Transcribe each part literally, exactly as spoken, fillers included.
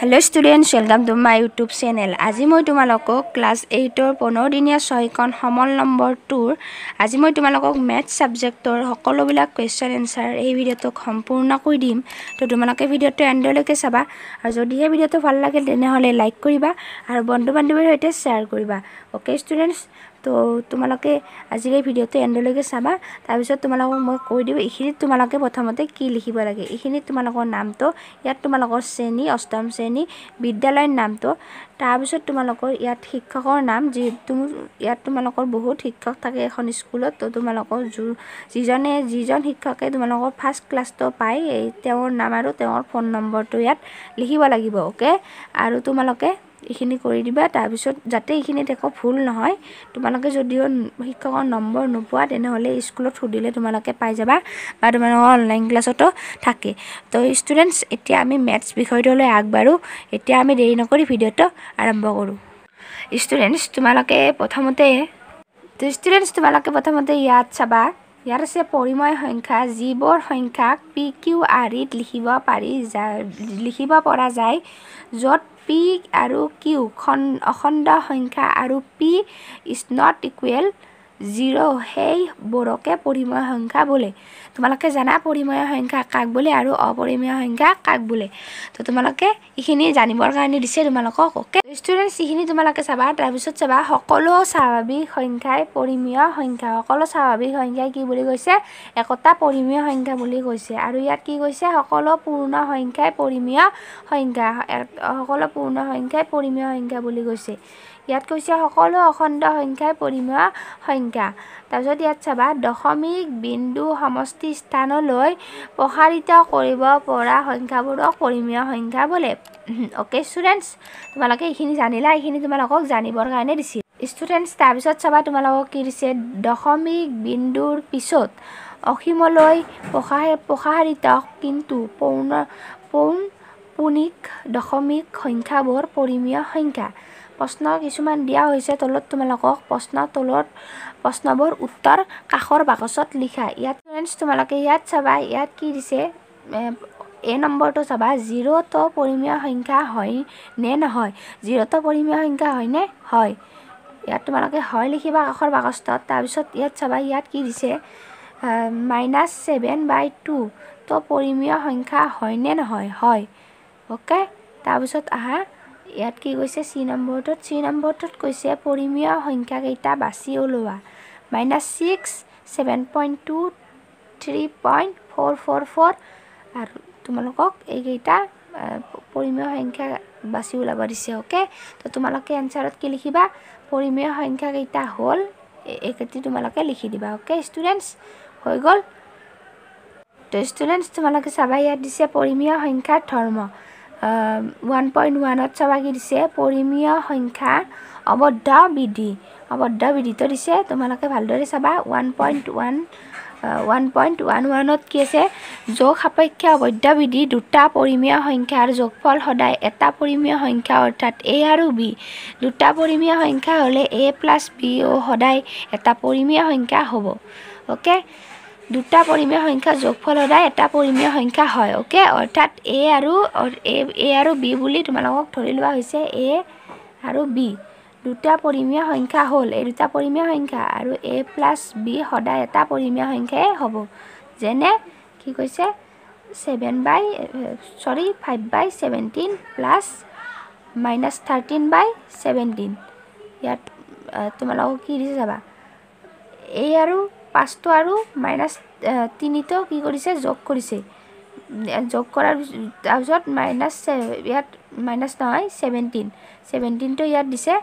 Hello students welcome to my YouTube channel. आज मैं तुमको क्लास एटर पंद्रह दिनिया छयखन समल नम्बर टूर आज मैं तुमको मैथ सब्जेक्टर सकलोबिल क्वेश्चन एन्सार ये भिडिओ सम्पूर्ण कर दीम। तो तुमको भिडिओ एंडलैके चाबा और जदिहे भिडिओ भल लगे तेनहले लाइक करिबा और बंधु बान्धवीर सहित शेयर करिबा। ओके स्टूडेंट्स, तो तुमलोके आज भिडिओ एंडलैके चाबा। तार पिছত तुमलोक मैं কৈ দিম এইখিনি तुमलोके प्रथमते कि लिखिब लगे। এইখিনি तुमलोक नाम तो यात तुमलोक श्रेणी अष्टम श्रेणी विद्यालय नाम तो तार पिছত तुमलोक यात शिक्षकर नाम जी तुम यात तुमलोक बहुत शिक्षक थाके एखन स्कूलत। तो तुमलोक जिजने जिजन शिक्षके तुमलोक फार्स्ट क्लास तो पाए तेवर नाम आरो तेवर फोन नम्बर तो यात लिखिब লাগিব। ओके आरो तुमलोके এইখিনি কৰি দিবা। তাৰ পিছত যাতে এইখিনি দেখো ভুল নহয়। তোমালোকে যদিও শিক্ষকৰ নম্বৰ নোপোৱা তেনেহলে স্কুলত সুধিলে তোমালোকে পাই যাবা বা তোমালোকৰ অনলাইন ক্লাছতো থাকে। তো স্টুডেন্টস এতিয়া আমি ম্যাথছ বিষয়টোলৈ আগবাঢ়ো। এতিয়া আমি দেৰি নকৰি ভিডিওটো আৰম্ভ কৰো। স্টুডেন্টস তোমালোকে প্ৰথমতে তো স্টুডেন্টস তোমালোকে প্ৰথমতে ইয়াত চাবা। ইয়াৰ আছে পৰিময় সংখ্যা যিবোৰ সংখ্যাক পি কিউ আৰ ইত লিখিব পাৰি লিখিব পৰা যায় য'ত পি আৰু কিউ খন অখণ্ড সংখ্যা আৰু P is not equal zero' সেই বৰকে পৰিময় সংখ্যা বোলে। তোমালোকে জানা পৰিময় সংখ্যা কাক বোলে আৰু অপৰিময় সংখ্যা কাক বোলে। তো তোমালোকে এইখিনি জানিবৰ কাৰণে দিছে তোমালোকক। অ'কে ষ্টুডেণ্টছ এইখিনি তোমালোকে চাবা। তাৰপিছত চাবা সকলো স্বাভাৱিক সংখ্যাই পৰিময় সংখ্যা। সকলো স্বাভাৱিক সংখ্যাই কি বুলি কৈছে? একোটা পৰিময় সংখ্যা বুলি কৈছে। আৰু ইয়াত কি কৈছে? সকলো পূৰ্ণ সংখ্যাই পৰিময় সংখ্যা। সকলো পূৰ্ণ সংখ্যাই পৰিময় সংখ্যা বুলি কৈছে। ইয়াত কৈছে সকলো অখণ্ড সংখ্যাই পৰিময় সংখ্যা। তাৰপিছত ইয়াত চাবা দশমিক বিন্দু সমষ্টি স্থানলৈ প্ৰসাৰিত কৰিব পৰা সংখ্যাবোৰক পৰিময় সংখ্যা বোলে। অ'কে ষ্টুডেণ্টছ তোমালোকে এইখিনি জানিলা। এইখিনি তোমালোকক জানিবৰ কাৰণে দিছিল ষ্টুডেণ্টছ। তাৰপিছত চাবা তোমালোকক কি দিছে? দশমিক বিন্দুৰ পিছত অসীমলৈ প্ৰসাৰিত কিন্তু পূৰ্ণ পূৰ্ণ পূৰ্ণিক দশমিক সংখ্যাবোৰ পৰিময় সংখ্যা। প্ৰশ্ন কিছুমান দিয়া হৈছে তলত। তোমালোকক প্ৰশ্ন তলত প্ৰশ্নবোৰ উত্তৰ কাষৰ বাকচত লিখা। ইয়াত ফ্ৰেণ্ডছ তোমালোকে ইয়াত চাবা। ইয়াত কি দিছে? এ নম্বৰটো চাবা। জিৰ' তো পৰিময় সংখ্যা হয় নে নহয়? জিৰ' তো পৰিময় সংখ্যা হয় নে? হয়। ইয়াত তোমালোকে হয় লিখিবা কাষৰ বাকচত। তাৰপিছত ইয়াত চাবা। ইয়াত কি দিছে? মাইনাছ ছেভেন বাই টু তো পৰিময় সংখ্যা হয় নে নহয়? হয়। অ'কে তাৰপিছত আহা ইয়াত কি কৈছে? চি নম্বৰটোত চি নম্বৰটোত কৈছে পৰিময় সংখ্যা কেইটা বাছি ওলোৱা। Minus six seven point two three point four four four আৰু তোমালোকক এইকেইটা পৰিময় সংখ্যা বাছি ওলাব দিছে। অ'কে তো তোমালোকে এনচাৰত কি লিখিবা? পৰিময় সংখ্যা কেইটা হ'ল এইকেইটি তোমালোকে লিখি দিবা। অ'কে ষ্টুডেণ্টছ হৈ গ'ল। তো ষ্টুডেণ্টছ তোমালোকে চাবা ইয়াত দিছে পৰিময় সংখ্যাৰ ধৰ্ম। ওৱান পইণ্ট ওৱানত চাবা কি দিছে? পৰিমীয় সংখ্যা অবদ্ধ বিধি। অবদ্ধ বিধিটো দিছে তোমালোকে ভালদৰে চাবা। One point one one point one ওৱানত কি আছে? যোগ সাপেক্ষে অবদ্ধ বিধি দুটা পৰিমীয় সংখ্যাৰ যোগফল সদায় এটা পৰিমীয় সংখ্যা অৰ্থাৎ এ আৰু বি। দুটা পৰিমীয় সংখ্যা হ'লে এ প্লাছ বি অ সদায় এটা পৰিমীয় সংখ্যা হ'ব। অ'কে দুটা পৰিময় সংখ্যা যোগফল সদায় এটা পৰিময় সংখ্যা হয়। অ'কে অৰ্থাৎ এ আৰু এ আৰু বি বুলি তোমালোকক ধৰি লোৱা হৈছে। এ আৰু বি দুটা পৰিময় সংখ্যা হ'ল। এই দুটা পৰিময় সংখ্যা আৰু এ প্লাছ বি সদায় এটা পৰিময় সংখ্যাই হ'ব। যেনে কি কৈছে? Seven by sorry five by seventeen plus minus thirteen by seventeen. ইয়াত তোমালোকক কি দিছে চাবা? এ আৰু পাঁচটো আৰু মাইনাছ তিনিটো কি কৰিছে? যোগ কৰিছে। যোগ কৰাৰ তাৰপিছত মাইনাছ ইয়াত মাইনাছ নহয় ছেভেণ্টিন ছেভেণ্টিনটো ইয়াত দিছে।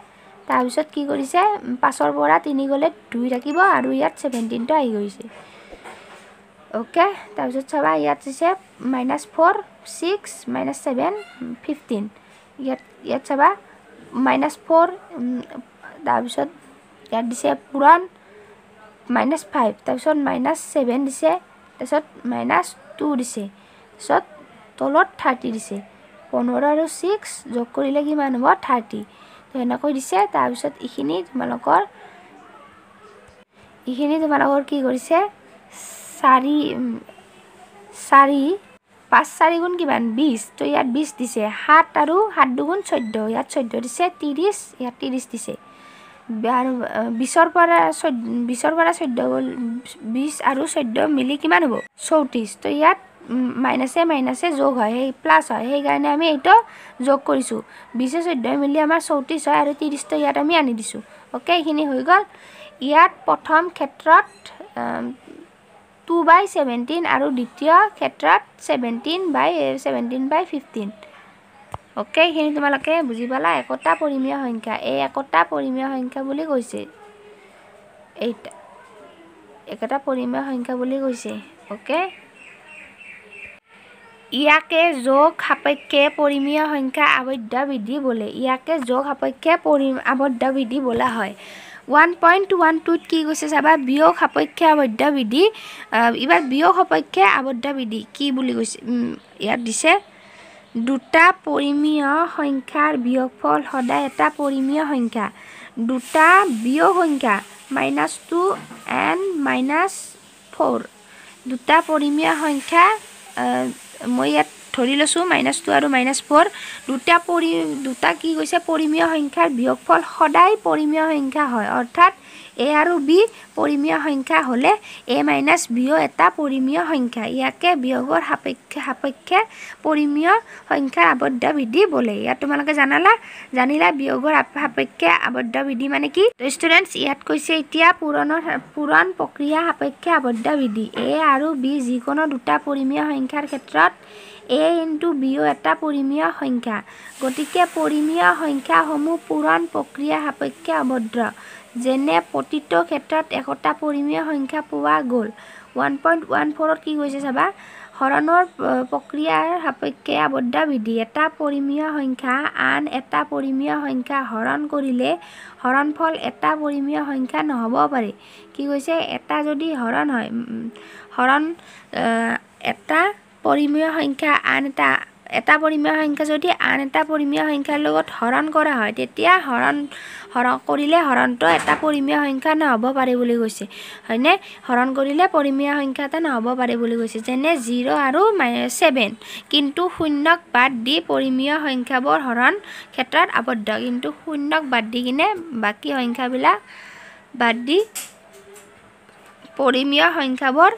তাৰপিছত কি কৰিছে? পাঁচৰ পৰা তিনি গ'লে দুই থাকিব আৰু ইয়াত ছেভেণ্টিনটো আহি গৈছে। অ'কে তাৰপিছত চাবা ইয়াত দিছে minus four six minus seven fifteen. ইয়াত ইয়াত চাবা মাইনাছ ফ'ৰ তাৰপিছত ইয়াত দিছে পূৰণ মাইনাছ ফাইভ তাৰপিছত মাইনাছ ছেভেন দিছে তাৰপিছত মাইনাছ টু দিছে তাৰপিছত তলত থাৰ্টি দিছে। পোন্ধৰ আৰু ছিক্স যোগ কৰিলে কিমান হ'ব? থাৰ্টি। তো এনেকৈ দিছে। তাৰপিছত এইখিনি তোমালোকৰ এইখিনি তোমালোকৰ কি কৰিছে? চাৰি চাৰি पाँच चारि गुण कि बीस तो इतना बीस दी सात और सात दुगुण चौदह इतना चौदह दी त्रिश इतना त्रिश दी बीसरपरा बीसरपरा चौदह गल बीस और चौदह मिली कि हम चौंतीस तो इतना माइनासे माइनासे जोग है प्लस है कारण जोग करूँ बीस चौदह मिली आम चौंतीस है और त्रिश तो इतना आम आनी दीसूँ ओके ये हो गल इतना प्रथम क्षेत्र टू बाय सेवेन्टीन और द्वितीय क्षेत्र seventeen by seventeen by fifteen okay तुम्हारे बुझी पाला एकता परिमेय संख्या ये एकता परिमेय संख्या बोली कैसे एकता परिमेय संख्या बोली कैसे ओके इयाके जोग सापेक्षे परिमेय संख्या आबद्ध विधि बोले इयाके जोग सापेक्षे आबद्ध विधि बोला है वन पॉइंट वन टू कि कैसे चाबा वियोग सापेक्षे आबद्ध विधि इबार वियोग सापेक्षे आबद्ध विधि कि इतना दूटा परिमेय संख्यार वियोगफल सदाय एटा परिमेय संख्या दूटा वियोग संख्या minus two and minus four दूटा परिमेय संख्या मैं इतना धरी लसो माइनास टू और माइनास फोर दूटा दूटा कि कैसे परिमेय संख्यार वियोगफल सदाय परिमेय संख्या है अर्थात ए और बी परिमेय संख्या हमें ए माइनास बिओ एटा परिमेय संख्या इयाके वियोगर सापेक्षे सापेक्षे परिमेय संख्यार आबद्ध विधि बोले इतना तुम्हारे जानाला जानिला वियोगर सापेक्षे आबद्ध विधि माने कि स्टूडेंट्स इतना कैसे इतना पूरण पूरण प्रक्रिया सापेक्षे आबद्ध विधि ए और बी जिको दूटा परिमेय संख्यार क्षेत्र ए इंटू बिओ एटा परिमेय संख्या गतिके परिमेय संख्या समूह पूरण प्रक्रिया सापेक्षे आबद्ध जेने प्रतिट क्षेत्र एकता परिमेय संख्या पा गल वन पॉइंट वन फोर कि चाबा हरणर प्रक्रियार सापेक्षे आबद्ध विधि एटा परिमेय संख्या आन एटा परिमेय संख्या हरण करिले हरणफल एटा परिमेय संख्या नहब पारे कि कैसे एटा जदि हरण है हरण एटा परिमेय संख्या आन एटा एटा परिमेय संख्या जो आन एटा परिमेय संख्यार लगत हरण करा है तेतिया हरण हरण करिले हरण तो एटा परिमेय संख्या नहब पारे बुली कैसे हैने हरण करिले परिमेय संख्या एटा नहब पारे बुली कैसे जेने जिरो और माइनास सेवेन किन्तु शून्यक बाद दी परिमेय संख्याबोर हरण क्षेत्र आबद्ध किन्तु शून्यक बाद दी किने बाकी संख्याबिला बाद दी परिमेय संख्याबोर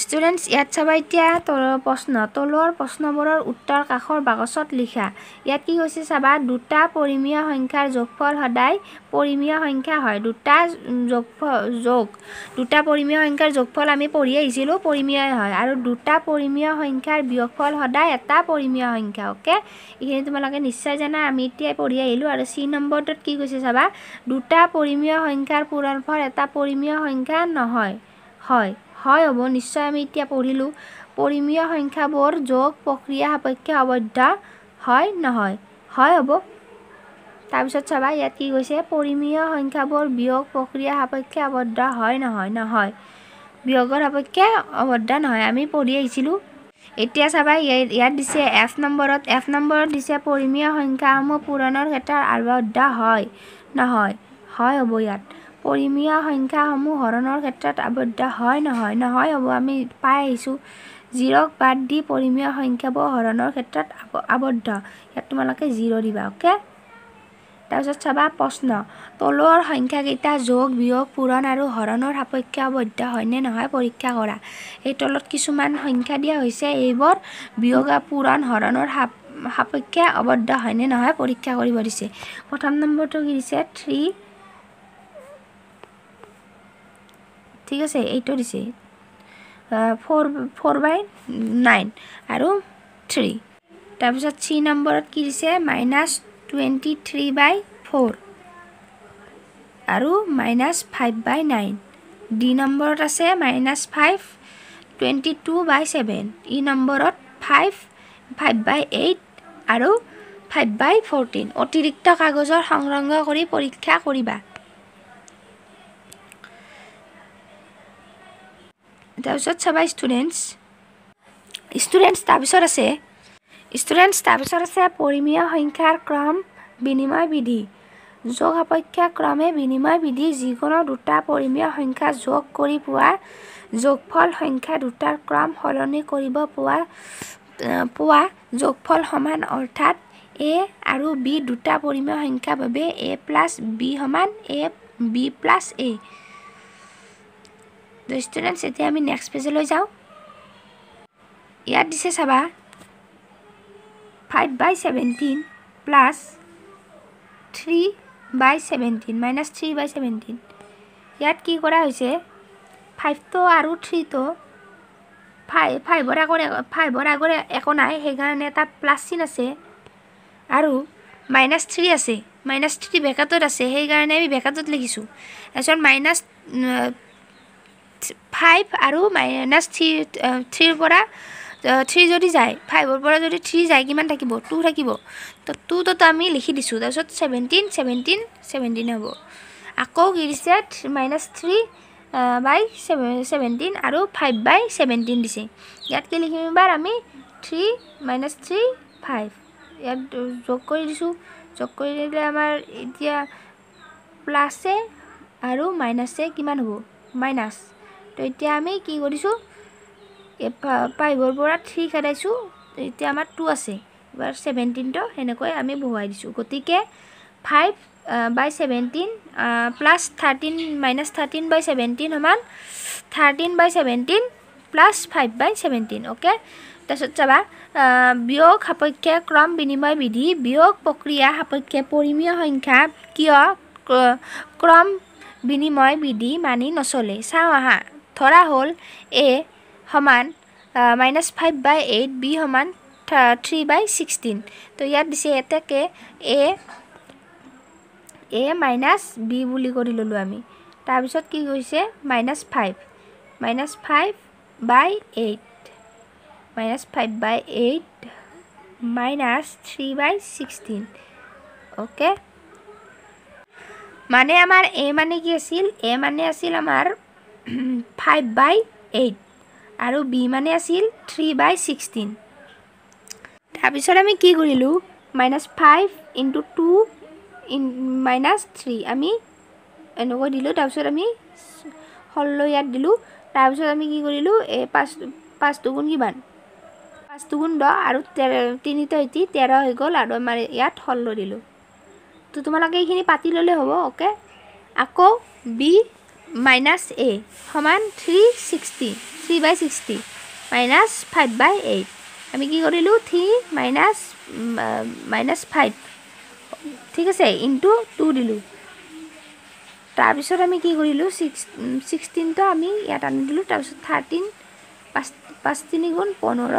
स्टूडेंट्स इतना सबा इतना तलर प्रश्न तलर प्रश्नबोर उत्तर काखर बागसत लिखा इतना कि कैसे चाबा दूटा परिमेय संख्यार जोगफल सदाय परिमेय संख्या है दूटा जोगफल जोग दूटा परिमेय संख्यार जोगफल आम पढ़ी आईছিলোঁ परिमेय है और दूटा परिमेय संख्यार वियोगफल सदाय एटा परिमेय संख्या ओके ये तुम्हारे निश्चय जाना आम इतना पढ़ी आईलो और सी नम्बरत कि कैसे चाबा दूटा परिमेय संख्यार पूरणफल एटा परिमेय संख्या नहय है হয় হব নিশ্চয় আমি এতিয়া পঢ়িলো পৰিমেয় সংখ্যাবোৰ যোগ প্ৰক্ৰিয়া সাপেক্ষে আবদ্ধ হয় নহয় হয় হব তাৰপিছত চাবা ইয়াত কি কৈছে পৰিমেয় সংখ্যাবোৰ বিয়োগ প্ৰক্ৰিয়া সাপেক্ষে আবদ্ধ হয় নহয় নহয় বিয়োগৰ সাপেক্ষে আবদ্ধ নহয় আমি পঢ়ি আহিছিলো এতিয়া চাবা ইয়াত দিছে এফ নম্বৰত এফ নম্বৰত দিছে পৰিমেয় সংখ্যাসমূহ পূৰণৰ ক্ষেত্ৰত আবদ্ধ হয় নহয় হয় হব ইয়াত परिमेय संख्या समूह हरणर क्षेत्र आबद्ध है नहय नहय हब आम पाई जिरोक बाद दी परिमेय संख्या हरणर क्षेत्र आबद्ध इतना तुम्हारे जिरो दिबा ओके तारपिছত चाबा प्रश्न तलर संख्याकटा जोग वियोग पूरण और हरणर सापेक्षे आबद्ध है नहय परीक्षा करा तलत किसुमान संख्या दिया होइसे एइबर वियोग पूरण हरणर सापेक्षे आबद्ध है नहय परीक्षा करिब दिसे प्रथम नम्बर तो कि दिसे थ्री ठीक है यो दिसे फोर फोर बाय नाइन और थ्री तार सी नम्बर कि दिसे minus twenty three by four और minus five by nine D number आसे minus five twenty two by seven E number five five by eight और फाइव बाय फोर्टीन अतिरिक्त कागजर संग्रह करी परीक्षा करिबा तारपिছত চাবা स्टूडेंट्स स्टूडेंट्स तारपिছত আছে स्टूडेंट्स तारपिছত আছে পৰিমেয় সংখ্যাৰ ক্ৰম বিনিময় বিধি যোগ সাপেক্ষে ক্ৰমে বিনিময় বিধি যিকোনো দুটা পৰিমেয় সংখ্যা যোগ কৰি পোৱা যোগফল সংখ্যা দুটাৰ ক্ৰম সলনি কৰিব পোৱা পোৱা যোগফল সমান, অৰ্থাৎ এ আৰু বি দুটা পৰিমেয় সংখ্যা বাবে এ প্লাছ বি সমান এ বি প্লাছ এ। তো ষ্টুডেণ্টছ এতিয়া আমি নেক্সট পেজলৈ যাওঁ। ইয়াত দিছে চাবা five by seventeen plus three by seventeen minus three by seventeen. ইয়াত কি কৰা হৈছে ফাইভ তো আৰু থ্ৰি তো ফাই ফাইভৰ আগৰ ফাইভৰ আগৰ একো নাই, সেইকাৰণে এটা প্লাছ চিন আছে আৰু মাইনাছ থ্ৰি আছে, মাইনাছ থ্ৰি ব্ৰেকেটত আছে সেইকাৰণে আমি ব্ৰেকেটত লিখিছোঁ। তাৰপিছত মাইনাছ ফাইভ আৰু মাইনাছ থ্ৰি থ্ৰিৰ পৰা থ্ৰি যদি যায় ফাইভৰ পৰা যদি থ্রি যায় কিমান থাকিব টু থাকিব, তো টু তো আমি লিখি দিছোঁ। তাৰপিছত সেভেন্টিন সেভেন্টিন সেভেন্টিন হ'ব। আকৌ কি দিছে মাইনাছ থ্ৰি বাই সেভেন্টিন আৰু ফাইভ বাই সেভেন্টিন দিছে। ইয়াত কি লিখিম এবাৰ আমি থ্ৰি মাইনাছ থ্ৰি ফাইভ ইয়াত যোগ কৰি দিছোঁ। যোগ কৰি দিলে আমাৰ এতিয়া প্লাছে আৰু মাইনাছে কিমান হ'ব মাইনাছ। তো এতিয়া আমি কি কৰিছোঁ ফাইভৰ পৰা থ্ৰি খেদাইছোঁ, এতিয়া আমাৰ টু আছে। এবাৰ সেভেন্টিনটো সেনেকৈ আমি বহুৱাই দিছোঁ। গতিকে five by seventeen plus thirteen minus thirteen by seventeen সমান thirteen by seventeen plus five by seventeen. Okay, তাৰপিছত চাবা বিয়োগ সাপেক্ষে ক্ৰম বিনিময় বিধি বিয়োগ প্ৰক্ৰিয়া সাপেক্ষে পৰিমীয় সংখ্যা কিয় ক্ৰম বিনিময় বিধি মানি নচলে। চাওঁ আহা, ধৰা হ'ল এ সমান minus five by eight, B সমান থ্রি বাই সিক্সটিন। তো ইয়াত দিছে এটাকে এ এ মাইনাছ বি বুলি কৰি ল'লোঁ আমি। তাৰপিছত কি কৈছে minus five minus five by eight minus five by eight minus three by sixteen. Okay, মানে আমাৰ এ মানে কি আছিল, এ মানে আছিল আমাৰ ফাইভ বাই এইট আৰু বি মানে আছিল থ্ৰি বাই সিক্সটিন। তাৰপিছত আমি কি কৰিলোঁ minus five into two in minus three আমি এনেকৈ দিলোঁ। তাৰপিছত আমি ষোল্ল ইয়াত দিলোঁ। তাৰপিছত আমি কি কৰিলোঁ এই পাঁচ পাঁচ দুগুণ কিমান পাঁচ দুগুণ দহ আৰু তেৰ তিনিটা সৈতে তেৰ হৈ গ'ল আৰু আমাৰ ইয়াত ষোল্ল দিলোঁ। তো তোমালোকে এইখিনি পাতি ল'লে হ'ব। অ'কে, আকৌ বি মাইনাছ এ সমান three sixty three by sixty minus five by eight. আমি কি কৰিলোঁ থ্ৰি মাইনাছ মাইনাছ ফাইভ ঠিক আছে ইনটু টু দিলোঁ। তাৰপিছত আমি কি কৰিলোঁ ছিক্স ছিক্সটিনটো আমি ইয়াত আনি দিলোঁ। তাৰপিছত থাৰ্টিন পাঁচ পাঁচ তিনি গুণ পোন্ধৰ।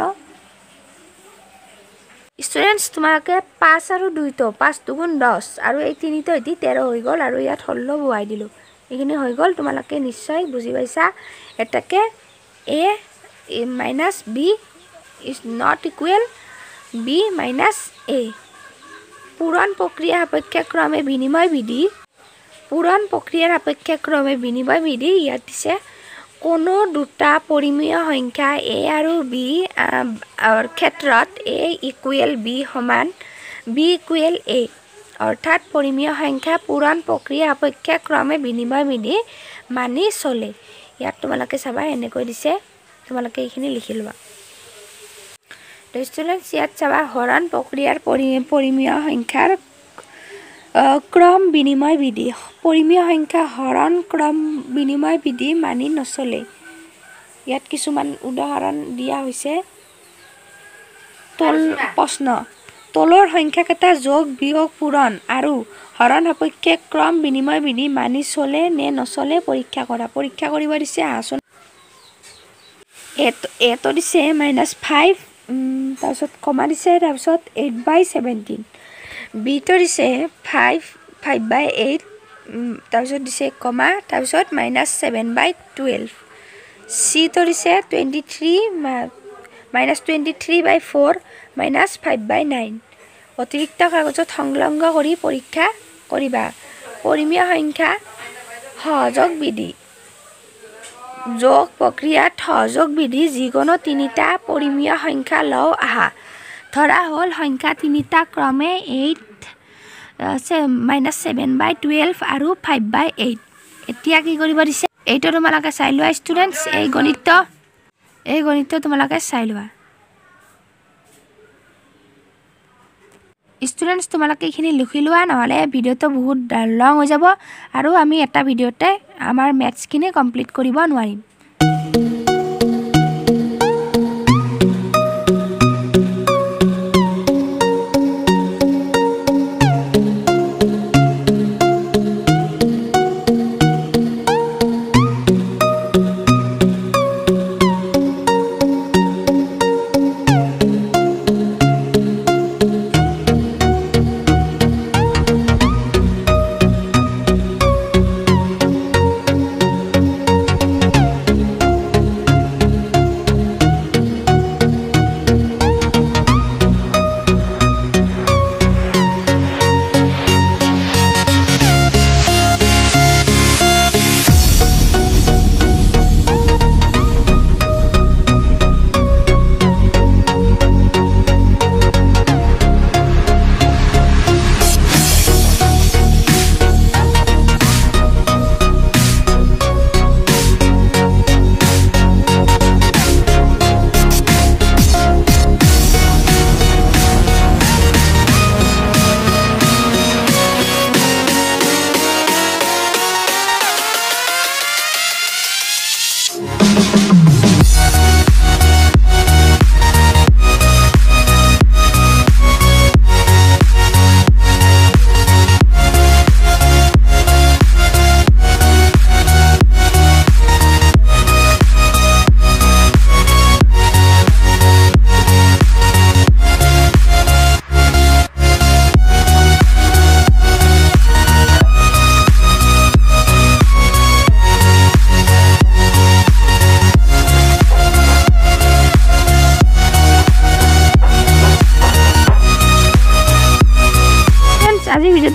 ষ্টুডেণ্টছ তোমালোকে পাঁচ আৰু দুইটো পাঁচ দুগুণ দহ আৰু এই তিনিটো সৈতে তেৰ হৈ গ'ল আৰু ইয়াত ষোল্ল বহুৱাই দিলোঁ। এইখিনি হৈ গ'ল, তোমালোকে নিশ্চয় বুজি পাইছা। এটাকে A minus B is not equal B minus A. পূৰণ প্ৰক্ৰিয়া সাপেক্ষে ক্ৰমে বিনিময় বিধি পূৰণ প্ৰক্ৰিয়াৰ সাপেক্ষে ক্ৰমে বিনিময় বিধি ইয়াত দিছে কোনো দুটা পৰিমেয় সংখ্যা এ আৰু বি ক্ষেত্ৰত এ ইকুৱেল বি সমান বি ইকুৱেল এ, অৰ্থাৎ পৰিমেয় সংখ্যা পূৰণ প্ৰক্ৰিয়া সাপেক্ষে ক্ৰমে বিনিময় বিধি মানি চলে। ইয়াত তোমালোকে চাবা এনেকৈ দিছে, তোমালোকে এইখিনি লিখি লোৱা। ষ্টুডেণ্টছ ইয়াত চাবা হৰণ প্ৰক্ৰিয়াৰ পৰিমেয় সংখ্যাৰ ক্ৰম বিনিময় বিধি পৰিমেয় সংখ্যা হৰণ ক্ৰম বিনিময় বিধি মানি নচলে। ইয়াত কিছুমান উদাহৰণ দিয়া হৈছে। তল প্ৰশ্ন তলৰ সংখ্যাকেইটা যোগ বিয়োগ পূৰণ আৰু হৰণ সাপেক্ষে ক্ৰম বিনিময় বিধি মানি চলে নে নচলে পৰীক্ষা কৰা। পৰীক্ষা কৰিব দিছে আচোন। এ তো দিছে মাইনাছ ফাইভ তাৰপিছত কমা দিছে, তাৰপিছত এইট বাই সেভেন্টিন। বিটো দিছে ফাইভ ফাইভ বাই এইট তাৰপিছত দিছে কমা, তাৰপিছত মাইনাছ ছেভেন বাই টুৱেল্ভ। চিটো দিছে twenty three minus twenty three by four minus five by nine. অতিৰিক্ত কাগজত সংলগ্ন কৰি পৰীক্ষা কৰিবা। পৰিমেয় সংখ্যা সহযোগ বিধি যোগ প্ৰক্ৰিয়াত সহযোগ বিধি যিকোনো তিনিটা পৰিমেয় সংখ্যা লওঁ আহা। ধৰা হ'ল সংখ্যা তিনিটা ক্ৰমে eight minus seven by twelve and five by eight. Etia ki koribo dise eight tomaloke sailwa students ei gonito ei gonito tomaloke sailwa students tomaloke ekhini likhilwa nahole video to bahut long ho jabo aru ami eta video te amar maths kine complete koribo nwarim.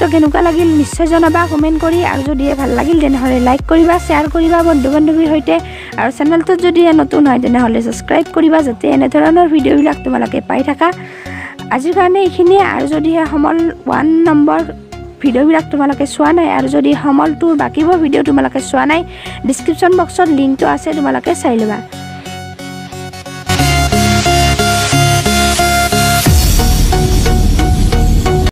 तो केनुका लागिल निश्चय जनाबा comment करी आरो जदि ভাল लागिल then हले like करिबा शेयर करिबा बंधु बान्धबीर होइते आरो चैनल तो जदि नतुन হয় देन हले সাবস্ক্রাইব করিবা যাতে এনে ধৰণৰ ভিডিও বিলাক তোমালকে পাই থাকা আজিৰ কাৰণে ইখিনি আৰু যদি হমল এক নম্বৰ ভিডিও বিলাক তোমালকে সোৱা নাই আৰু যদি হমল দুৰ বাকিব ভিডিও তোমালকে সোৱা নাই ডিসক্ৰিপশন বক্সত লিংকটো আছে তোমালকে চাই লবা।